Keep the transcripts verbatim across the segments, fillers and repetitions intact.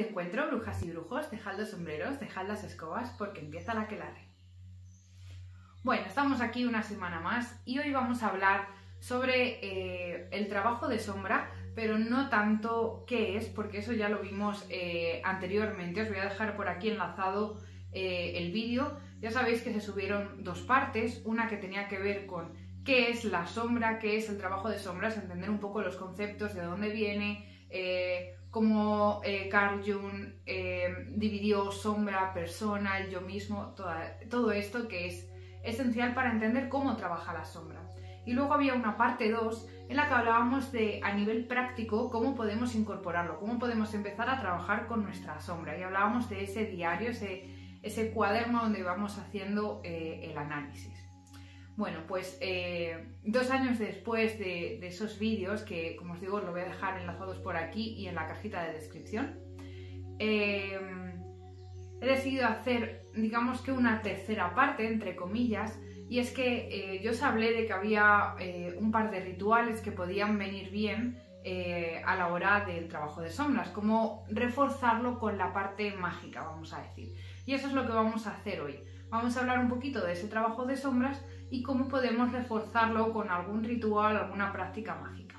de encuentro, brujas y brujos, dejad los sombreros, dejad las escobas, porque empieza la aquelarre. Bueno, estamos aquí una semana más y hoy vamos a hablar sobre eh, el trabajo de sombra, pero no tanto qué es, porque eso ya lo vimos eh, anteriormente. Os voy a dejar por aquí enlazado eh, el vídeo. Ya sabéis que se subieron dos partes, una que tenía que ver con qué es la sombra, qué es el trabajo de sombras, entender un poco los conceptos, de dónde viene, eh, cómo eh, Carl Jung eh, dividió sombra, persona, el yo mismo, toda, todo esto que es esencial para entender cómo trabaja la sombra. Y luego había una parte dos en la que hablábamos de, a nivel práctico, cómo podemos incorporarlo, cómo podemos empezar a trabajar con nuestra sombra. Y hablábamos de ese diario, ese, ese cuaderno donde vamos haciendo eh, el análisis. Bueno, pues eh, dos años después de, de esos vídeos, que como os digo os lo voy a dejar enlazados por aquí y en la cajita de descripción, eh, he decidido hacer, digamos que una tercera parte, entre comillas. Y es que eh, yo os hablé de que había eh, un par de rituales que podían venir bien eh, a la hora del trabajo de sombras, como reforzarlo con la parte mágica, vamos a decir. Y eso es lo que vamos a hacer hoy. Vamos a hablar un poquito de ese trabajo de sombras y cómo podemos reforzarlo con algún ritual, alguna práctica mágica.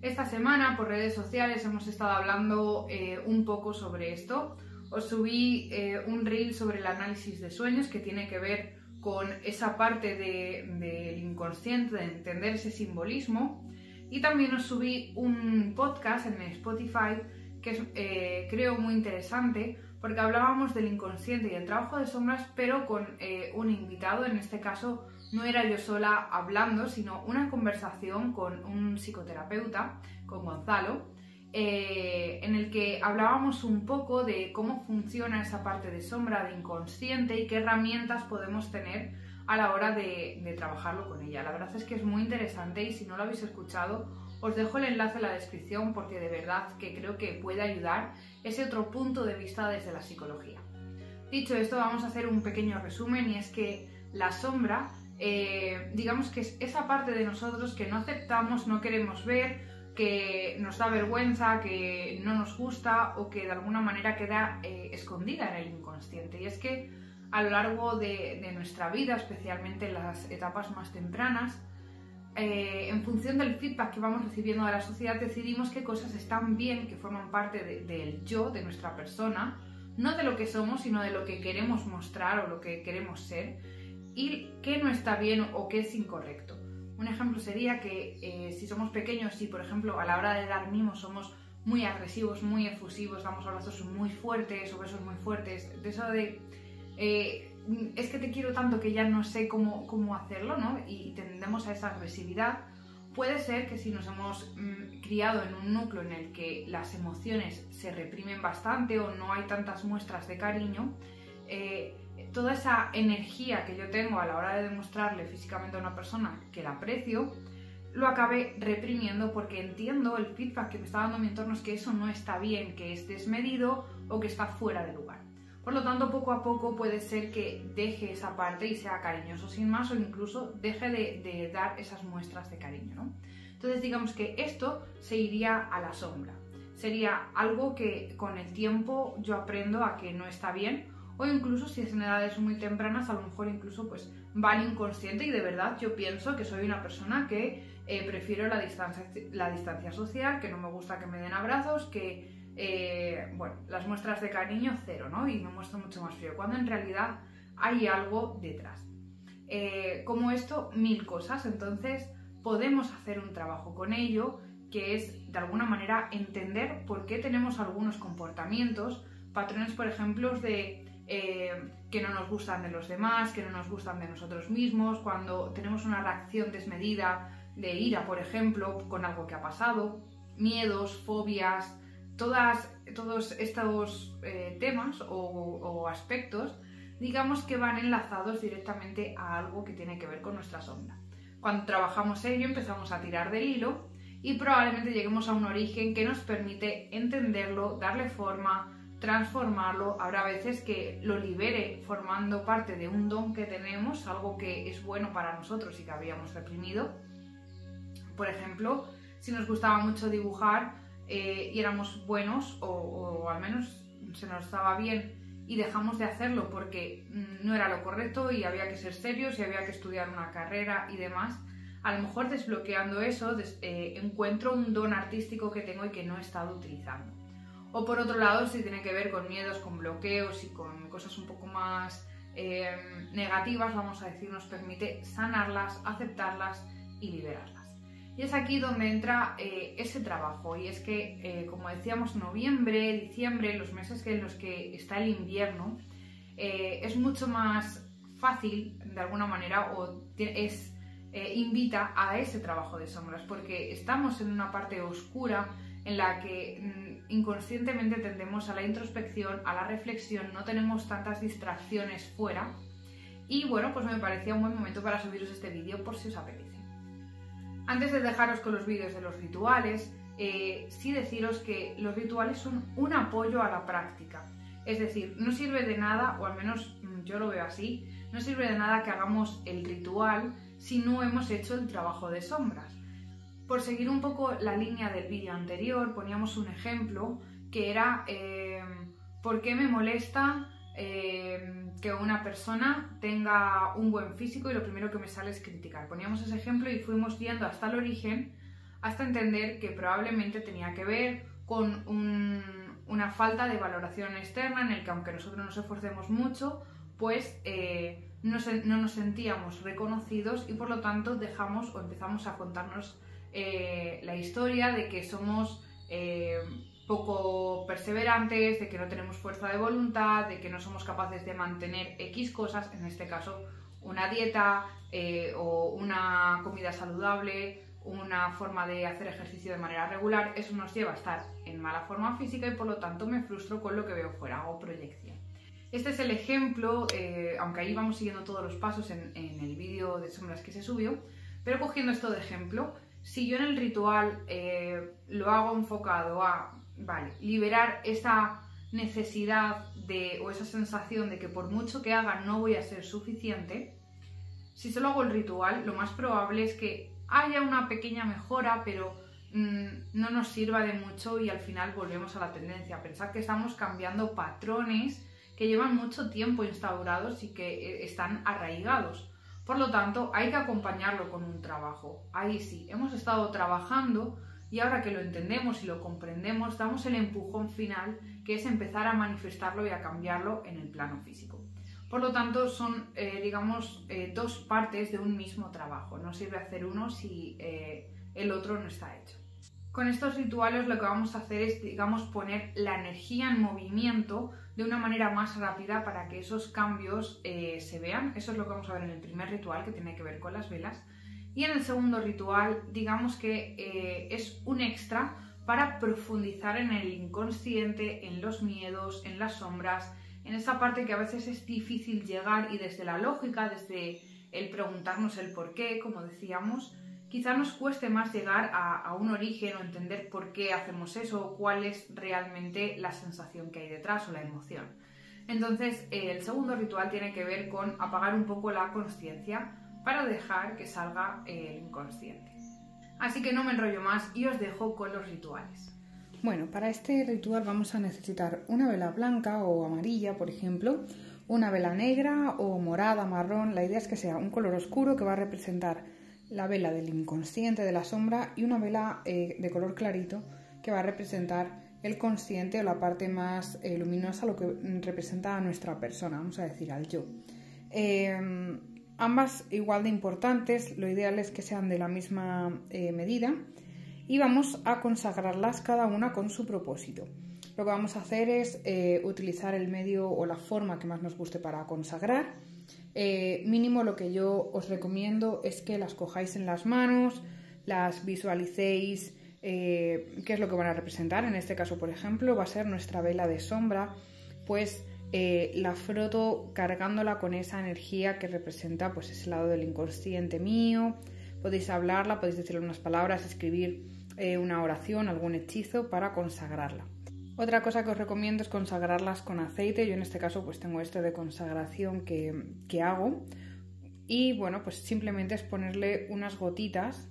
Esta semana por redes sociales hemos estado hablando eh, un poco sobre esto. Os subí eh, un reel sobre el análisis de sueños, que tiene que ver con esa parte del de, de inconsciente, de entender ese simbolismo. Y también os subí un podcast en Spotify que es, eh, creo muy interesante, porque hablábamos del inconsciente y del trabajo de sombras, pero con eh, un invitado. En este caso no era yo sola hablando, sino una conversación con un psicoterapeuta, con Gonzalo, eh, en el que hablábamos un poco de cómo funciona esa parte de sombra, de inconsciente, y qué herramientas podemos tener a la hora de, de trabajarlo con ella. La verdad es que es muy interesante, y si no lo habéis escuchado os dejo el enlace en la descripción, porque de verdad que creo que puede ayudar ese otro punto de vista desde la psicología. Dicho esto, vamos a hacer un pequeño resumen, y es que la sombra, eh, digamos que es esa parte de nosotros que no aceptamos, no queremos ver, que nos da vergüenza, que no nos gusta o que de alguna manera queda eh, escondida en el inconsciente. Y es que a lo largo de, de nuestra vida, especialmente en las etapas más tempranas, eh, en función del feedback que vamos recibiendo de la sociedad, decidimos qué cosas están bien, que forman parte de, del yo, de nuestra persona, no de lo que somos, sino de lo que queremos mostrar o lo que queremos ser, y qué no está bien o qué es incorrecto. Un ejemplo sería que eh, si somos pequeños, si por ejemplo a la hora de dar mimos somos muy agresivos, muy efusivos, damos abrazos muy fuertes o besos muy fuertes, de eso de eh, es que te quiero tanto que ya no sé cómo, cómo hacerlo, ¿no? Y tendemos a esa agresividad. Puede ser que si nos hemos mmm, criado en un núcleo en el que las emociones se reprimen bastante o no hay tantas muestras de cariño, eh, toda esa energía que yo tengo a la hora de demostrarle físicamente a una persona que la aprecio, lo acabé reprimiendo, porque entiendo el feedback que me está dando mi entorno es que eso no está bien, que es desmedido o que está fuera de lugar. Por lo tanto, poco a poco puede ser que deje esa parte y sea cariñoso sin más, o incluso deje de, de dar esas muestras de cariño, ¿no? Entonces digamos que esto se iría a la sombra. Sería algo que con el tiempo yo aprendo a que no está bien, o incluso si es en edades muy tempranas, a lo mejor incluso pues va al inconsciente y de verdad yo pienso que soy una persona que eh, prefiero la distancia, la distancia social, que no me gusta que me den abrazos, que eh, bueno, las muestras de cariño cero, ¿no? Y me muestro mucho más frío, cuando en realidad hay algo detrás. Eh, como esto, mil cosas. Entonces podemos hacer un trabajo con ello, que es de alguna manera entender por qué tenemos algunos comportamientos, patrones por ejemplo de... Eh, que no nos gustan de los demás, que no nos gustan de nosotros mismos, cuando tenemos una reacción desmedida de ira, por ejemplo, con algo que ha pasado, miedos, fobias, todas, todos estos eh, temas o, o aspectos, digamos que van enlazados directamente a algo que tiene que ver con nuestra sombra. Cuando trabajamos ello empezamos a tirar del hilo y probablemente lleguemos a un origen que nos permite entenderlo, darle forma, transformarlo. Habrá veces que lo libere formando parte de un don que tenemos, algo que es bueno para nosotros y que habíamos reprimido. Por ejemplo, si nos gustaba mucho dibujar, eh, y éramos buenos, o, o al menos se nos daba bien, y dejamos de hacerlo porque no era lo correcto y había que ser serios y había que estudiar una carrera y demás. A lo mejor desbloqueando eso des, eh, encuentro un don artístico que tengo y que no he estado utilizando. O por otro lado, si tiene que ver con miedos, con bloqueos y con cosas un poco más eh, negativas, vamos a decir, nos permite sanarlas, aceptarlas y liberarlas. Y es aquí donde entra eh, ese trabajo, y es que, eh, como decíamos, noviembre, diciembre, los meses en los que está el invierno, eh, es mucho más fácil, de alguna manera, o es, eh, invita a ese trabajo de sombras, porque estamos en una parte oscura en la que inconscientemente tendemos a la introspección, a la reflexión, no tenemos tantas distracciones fuera, y bueno, pues me parecía un buen momento para subiros este vídeo por si os apetece. Antes de dejaros con los vídeos de los rituales, eh, sí deciros que los rituales son un apoyo a la práctica. Es decir, no sirve de nada, o al menos yo lo veo así, no sirve de nada que hagamos el ritual si no hemos hecho el trabajo de sombras. Por seguir un poco la línea del vídeo anterior, poníamos un ejemplo que era eh, ¿por qué me molesta Eh, que una persona tenga un buen físico y lo primero que me sale es criticar? Poníamos ese ejemplo y fuimos yendo hasta el origen hasta entender que probablemente tenía que ver con un, una falta de valoración externa en el que, aunque nosotros nos esforcemos mucho, pues eh, no, se, no nos sentíamos reconocidos y por lo tanto dejamos o empezamos a contarnos eh, la historia de que somos eh, poco perseverantes, de que no tenemos fuerza de voluntad, de que no somos capaces de mantener X cosas, en este caso una dieta eh, o una comida saludable, una forma de hacer ejercicio de manera regular. Eso nos lleva a estar en mala forma física y por lo tanto me frustro con lo que veo fuera, hago proyección. Este es el ejemplo, eh, aunque ahí vamos siguiendo todos los pasos en, en el vídeo de sombras que se subió, pero cogiendo esto de ejemplo, si yo en el ritual eh, lo hago enfocado a Vale, liberar esa necesidad de, o esa sensación de que por mucho que haga no voy a ser suficiente, si solo hago el ritual, lo más probable es que haya una pequeña mejora, pero mmm, no nos sirva de mucho y al final volvemos a la tendencia. Pensad que estamos cambiando patrones que llevan mucho tiempo instaurados y que están arraigados. Por lo tanto, hay que acompañarlo con un trabajo. Ahí sí, hemos estado trabajando. Y ahora que lo entendemos y lo comprendemos, damos el empujón final, que es empezar a manifestarlo y a cambiarlo en el plano físico. Por lo tanto, son, eh, digamos, eh, dos partes de un mismo trabajo. No sirve hacer uno si eh, el otro no está hecho. Con estos rituales lo que vamos a hacer es, digamos, poner la energía en movimiento de una manera más rápida para que esos cambios eh, se vean. Eso es lo que vamos a ver en el primer ritual, que tiene que ver con las velas. Y en el segundo ritual, digamos que eh, es un extra para profundizar en el inconsciente, en los miedos, en las sombras, en esa parte que a veces es difícil llegar y desde la lógica, desde el preguntarnos el por qué, como decíamos, quizá nos cueste más llegar a, a un origen o entender por qué hacemos eso o cuál es realmente la sensación que hay detrás o la emoción. Entonces, eh, el segundo ritual tiene que ver con apagar un poco la consciencia para dejar que salga el inconsciente. Así que no me enrollo más y os dejo con los rituales. Bueno, para este ritual vamos a necesitar una vela blanca o amarilla, por ejemplo, una vela negra o morada, marrón. La idea es que sea un color oscuro que va a representar la vela del inconsciente, de la sombra, y una vela eh, de color clarito que va a representar el consciente o la parte más eh, luminosa, lo que representa a nuestra persona, vamos a decir, al yo. Eh, Ambas igual de importantes, lo ideal es que sean de la misma eh, medida, y vamos a consagrarlas cada una con su propósito. Lo que vamos a hacer es eh, utilizar el medio o la forma que más nos guste para consagrar. Eh, mínimo lo que yo os recomiendo es que las cojáis en las manos, las visualicéis, eh, qué es lo que van a representar. En este caso, por ejemplo, va a ser nuestra vela de sombra, pues Eh, la froto cargándola con esa energía que representa pues ese lado del inconsciente mío. Podéis hablarla, podéis decirle unas palabras, escribir eh, una oración, algún hechizo para consagrarla. Otra cosa que os recomiendo es consagrarlas con aceite. Yo en este caso pues tengo este de consagración que, que hago, y bueno, pues simplemente es ponerle unas gotitas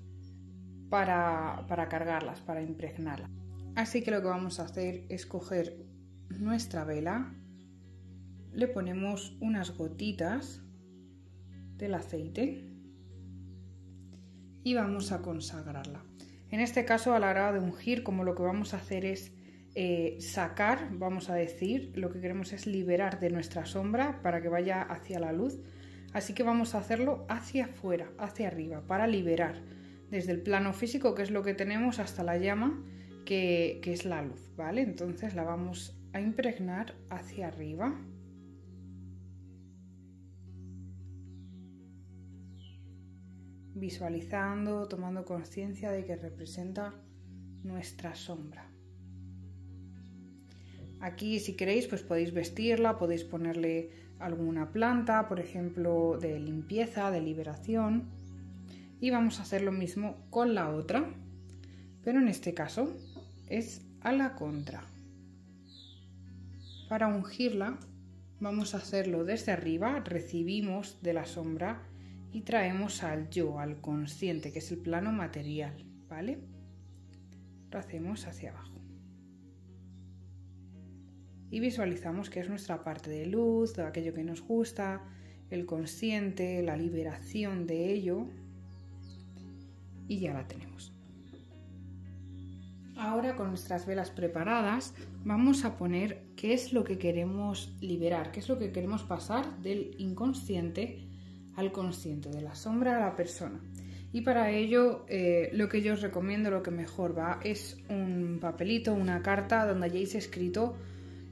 para, para cargarlas, para impregnarlas. Así que lo que vamos a hacer es coger nuestra vela, le ponemos unas gotitas del aceite y vamos a consagrarla. En este caso, a la hora de ungir, como lo que vamos a hacer es eh, sacar, vamos a decir, lo que queremos es liberar de nuestra sombra para que vaya hacia la luz. Así que vamos a hacerlo hacia afuera, hacia arriba, para liberar desde el plano físico, que es lo que tenemos, hasta la llama, que, que es la luz, ¿vale? Entonces la vamos a impregnar hacia arriba. Visualizando, tomando conciencia de que representa nuestra sombra. Aquí, si queréis, pues podéis vestirla, podéis ponerle alguna planta, por ejemplo, de limpieza, de liberación. Y vamos a hacer lo mismo con la otra, pero en este caso es a la contra. Para ungirla vamos a hacerlo desde arriba, recibimos de la sombra y traemos al yo, al consciente, que es el plano material, ¿vale? Lo hacemos hacia abajo. Y visualizamos que es nuestra parte de luz, todo aquello que nos gusta, el consciente, la liberación de ello. Y ya la tenemos. Ahora, con nuestras velas preparadas, vamos a poner qué es lo que queremos liberar, qué es lo que queremos pasar del inconsciente al consciente, de la sombra a la persona. Y para ello, eh, lo que yo os recomiendo, lo que mejor va, es un papelito, una carta donde hayáis escrito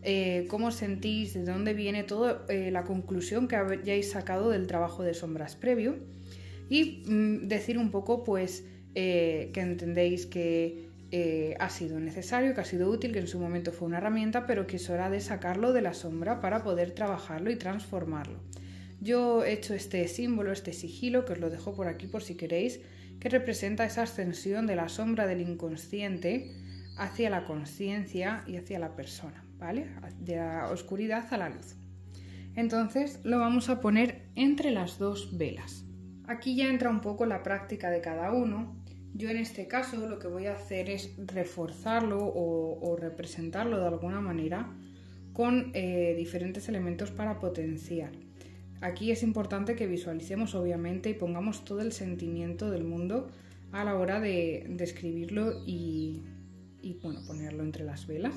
eh, cómo os sentís, de dónde viene todo, eh, la conclusión que hayáis sacado del trabajo de sombras previo. Y decir un poco, pues, eh, que entendéis que eh, ha sido necesario, que ha sido útil, que en su momento fue una herramienta, pero que es hora de sacarlo de la sombra para poder trabajarlo y transformarlo. Yo he hecho este símbolo, este sigilo, que os lo dejo por aquí por si queréis, que representa esa ascensión de la sombra, del inconsciente, hacia la conciencia y hacia la persona, ¿vale? De la oscuridad a la luz. Entonces lo vamos a poner entre las dos velas. Aquí ya entra un poco la práctica de cada uno. Yo en este caso lo que voy a hacer es reforzarlo o, o representarlo de alguna manera con eh, diferentes elementos para potenciar. Aquí es importante que visualicemos, obviamente, y pongamos todo el sentimiento del mundo a la hora de, de escribirlo y, y bueno, ponerlo entre las velas.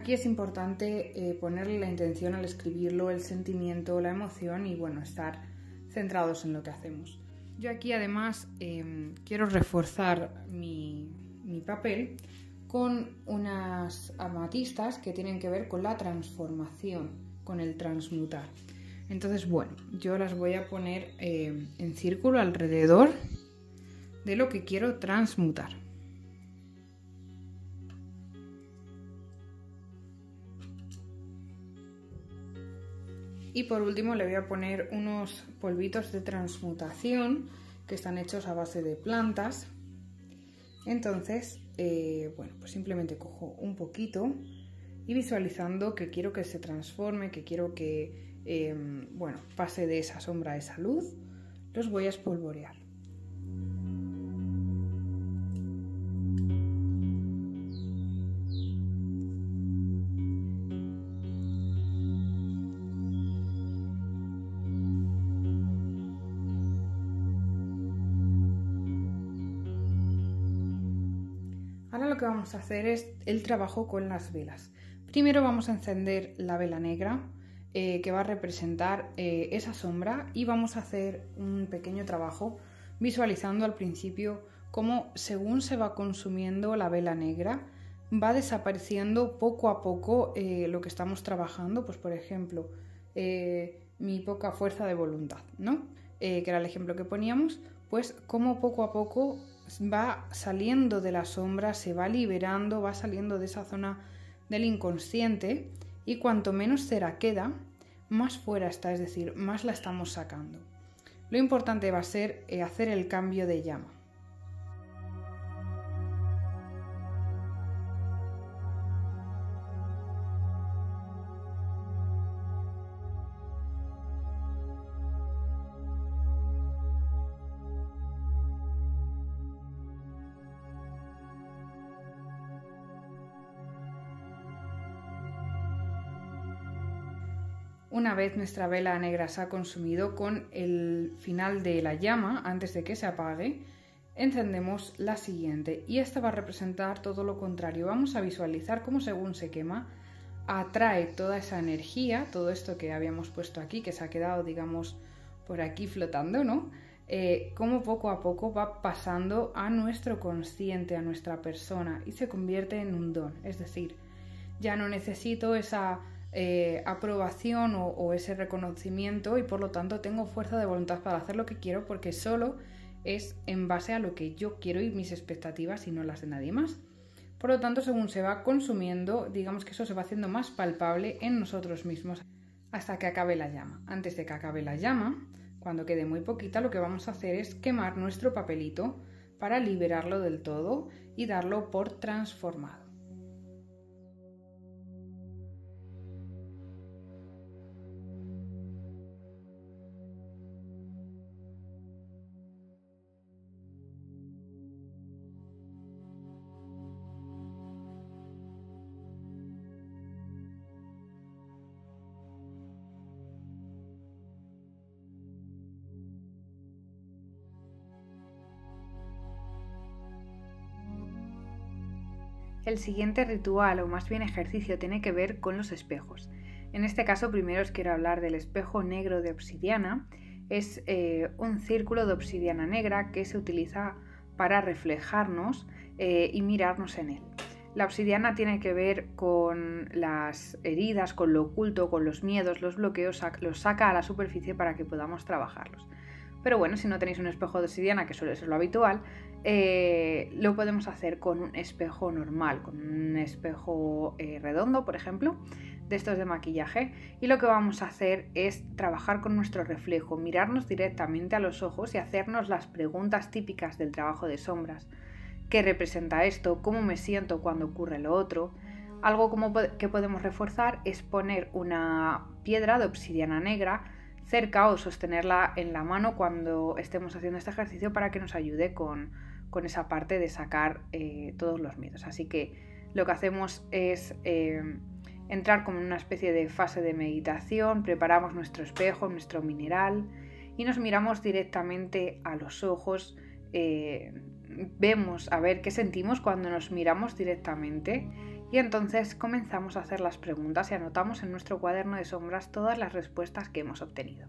Aquí es importante eh, ponerle la intención al escribirlo, el sentimiento, la emoción y, bueno, estar centrados en lo que hacemos. Yo aquí, además, eh, quiero reforzar mi, mi papel con unas amatistas que tienen que ver con la transformación, con el transmutar. Entonces, bueno, yo las voy a poner eh, en círculo alrededor de lo que quiero transmutar. Y por último le voy a poner unos polvitos de transmutación que están hechos a base de plantas. Entonces, eh, bueno, pues simplemente cojo un poquito y visualizando que quiero que se transforme, que quiero que, eh, bueno, pase de esa sombra a esa luz, los voy a espolvorear. Ahora lo que vamos a hacer es el trabajo con las velas. Primero vamos a encender la vela negra eh, que va a representar eh, esa sombra y vamos a hacer un pequeño trabajo visualizando al principio cómo, según se va consumiendo la vela negra, va desapareciendo poco a poco eh, lo que estamos trabajando. Pues, por ejemplo, eh, mi poca fuerza de voluntad, ¿no? Eh, que era el ejemplo que poníamos, pues cómo poco a poco va saliendo de la sombra, se va liberando, va saliendo de esa zona del inconsciente y cuanto menos cera queda, más fuera está, es decir, más la estamos sacando. Lo importante va a ser hacer el cambio de llama. Una vez nuestra vela negra se ha consumido con el final de la llama, antes de que se apague, encendemos la siguiente y esta va a representar todo lo contrario. Vamos a visualizar cómo según se quema, atrae toda esa energía, todo esto que habíamos puesto aquí, que se ha quedado, digamos, por aquí flotando, ¿no? Eh, cómo poco a poco va pasando a nuestro consciente, a nuestra persona, y se convierte en un don. Es decir, ya no necesito esa eh, aprobación o, o ese reconocimiento y por lo tanto tengo fuerza de voluntad para hacer lo que quiero, porque solo es en base a lo que yo quiero y mis expectativas y no las de nadie más. Por lo tanto, según se va consumiendo, digamos que eso se va haciendo más palpable en nosotros mismos hasta que acabe la llama. Antes de que acabe la llama, cuando quede muy poquita, lo que vamos a hacer es quemar nuestro papelito para liberarlo del todo y darlo por transformado. El siguiente ritual, o más bien ejercicio, tiene que ver con los espejos. En este caso, primero os quiero hablar del espejo negro de obsidiana. Es eh, un círculo de obsidiana negra que se utiliza para reflejarnos eh, y mirarnos en él. La obsidiana tiene que ver con las heridas, con lo oculto, con los miedos, los bloqueos, los saca a la superficie para que podamos trabajarlos. Pero bueno, si no tenéis un espejo de obsidiana, que suele ser lo habitual, eh, lo podemos hacer con un espejo normal, con un espejo eh, redondo, por ejemplo, de estos de maquillaje. Y lo que vamos a hacer es trabajar con nuestro reflejo, mirarnos directamente a los ojos y hacernos las preguntas típicas del trabajo de sombras. ¿Qué representa esto? ¿Cómo me siento cuando ocurre lo otro? Algo como que podemos reforzar es poner una piedra de obsidiana negra cerca o sostenerla en la mano cuando estemos haciendo este ejercicio para que nos ayude con, con esa parte de sacar eh, todos los miedos. Así que lo que hacemos es eh, entrar como en una especie de fase de meditación, preparamos nuestro espejo, nuestro mineral y nos miramos directamente a los ojos, eh, vemos a ver qué sentimos cuando nos miramos directamente. Y entonces comenzamos a hacer las preguntas y anotamos en nuestro cuaderno de sombras todas las respuestas que hemos obtenido.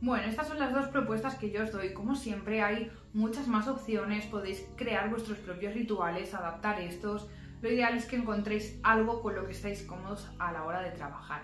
Bueno, estas son las dos propuestas que yo os doy. Como siempre hay muchas más opciones, podéis crear vuestros propios rituales, adaptar estos. Lo ideal es que encontréis algo con lo que estáis cómodos a la hora de trabajar.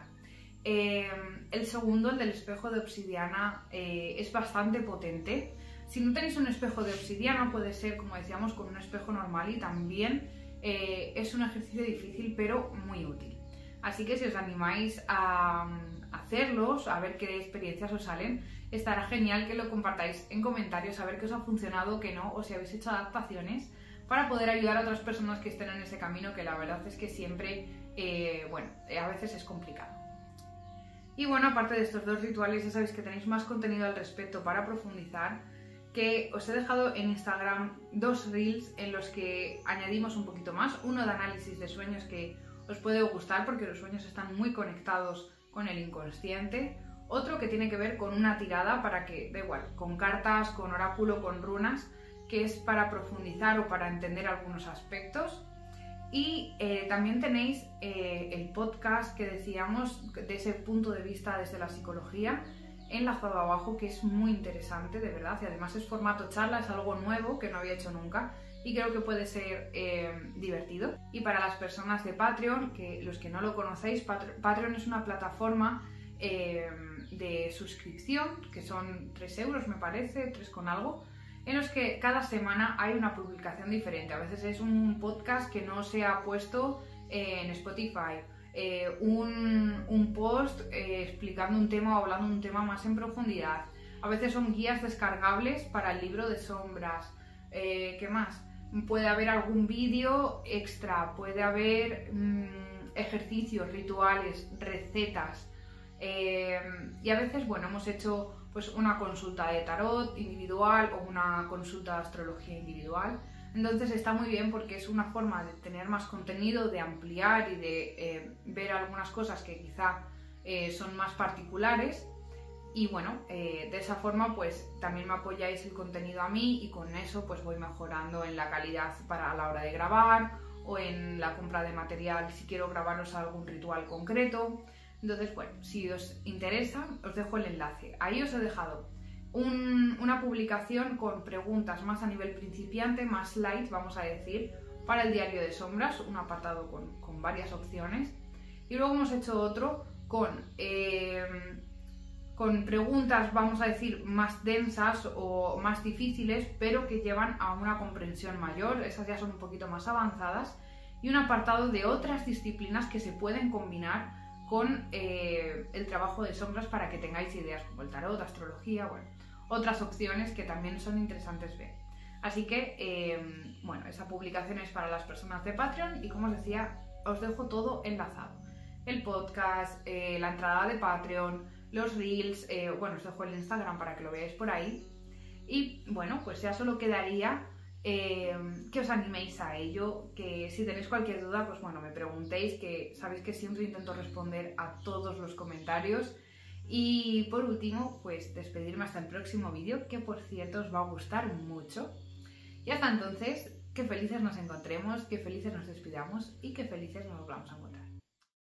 Eh, el segundo, el del espejo de obsidiana, eh, es bastante potente. Si no tenéis un espejo de obsidiana, puede ser, como decíamos, con un espejo normal y también... Eh, es un ejercicio difícil pero muy útil, así que si os animáis a um, hacerlos, a ver qué experiencias os salen, estará genial que lo compartáis en comentarios, a ver qué os ha funcionado, qué no, o si habéis hecho adaptaciones para poder ayudar a otras personas que estén en ese camino, que la verdad es que siempre, eh, bueno, a veces es complicado. Y bueno, aparte de estos dos rituales, ya sabéis que tenéis más contenido al respecto para profundizar, que os he dejado en Instagram dos reels en los que añadimos un poquito más, uno de análisis de sueños que os puede gustar porque los sueños están muy conectados con el inconsciente, otro que tiene que ver con una tirada para que, da igual, con cartas, con oráculo, con runas, que es para profundizar o para entender algunos aspectos, y eh, también tenéis eh, el podcast que decíamos de ese punto de vista desde la psicología, enlazado abajo, que es muy interesante de verdad, y además es formato charla, es algo nuevo que no había hecho nunca y creo que puede ser eh, divertido. Y para las personas de Patreon, que los que no lo conocéis, Pat- Patreon es una plataforma eh, de suscripción que son tres euros, me parece, tres con algo, en los que cada semana hay una publicación diferente. A veces es un podcast que no se ha puesto eh, en Spotify, Eh, un, un post eh, explicando un tema o hablando un tema más en profundidad. A veces son guías descargables para el libro de sombras. Eh, ¿Qué más? Puede haber algún vídeo extra, puede haber mmm, ejercicios, rituales, recetas. Eh, y a veces, bueno, hemos hecho pues una consulta de tarot individual o una consulta de astrología individual. Entonces está muy bien porque es una forma de tener más contenido, de ampliar y de eh, ver algunas cosas que quizá eh, son más particulares. Y bueno, eh, de esa forma pues también me apoyáis el contenido a mí y con eso pues voy mejorando en la calidad para a la hora de grabar o en la compra de material si quiero grabaros algún ritual concreto. Entonces bueno, si os interesa os dejo el enlace. Ahí os he dejado un, una publicación con preguntas más a nivel principiante, más light vamos a decir, para el diario de sombras, un apartado con, con varias opciones. Y luego hemos hecho otro con... Eh, con preguntas, vamos a decir, más densas o más difíciles, pero que llevan a una comprensión mayor, esas ya son un poquito más avanzadas, y un apartado de otras disciplinas que se pueden combinar con eh, el trabajo de sombras para que tengáis ideas como el tarot, astrología, bueno, otras opciones que también son interesantes ver. Así que, eh, bueno, esa publicación es para las personas de Patreon y como os decía, os dejo todo enlazado. El podcast, eh, la entrada de Patreon, los reels, eh, bueno, os dejo el Instagram para que lo veáis por ahí. Y bueno, pues ya solo quedaría eh, que os animéis a ello, que si tenéis cualquier duda, pues bueno, me preguntéis, que sabéis que siempre intento responder a todos los comentarios. Y por último, pues despedirme hasta el próximo vídeo, que por cierto os va a gustar mucho. Y hasta entonces, que felices nos encontremos, que felices nos despidamos y que felices nos volvamos a encontrar.